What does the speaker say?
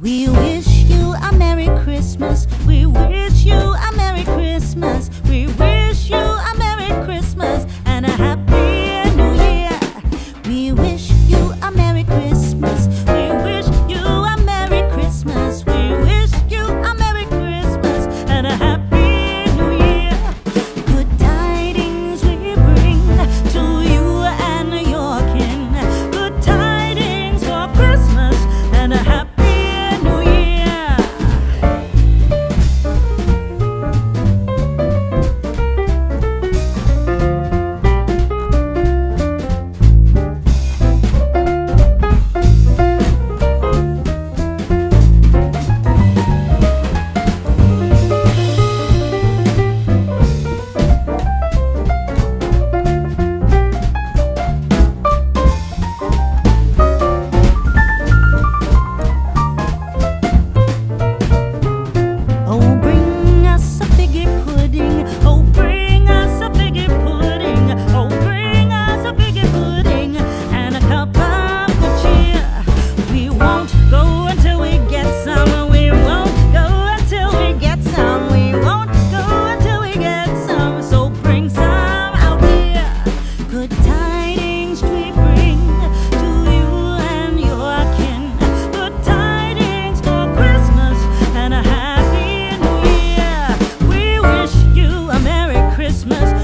We wish you a Merry Christmas. We wish you a Merry Christmas. We wish you a Merry Christmas and a Happy New Year. We wish you a Merry Christmas. We wish you a Merry Christmas. We wish you a Merry Christmas and a Happy New Year. Good tidings we bring to you and your kin. Good tidings for Christmas and a Happy Christmas.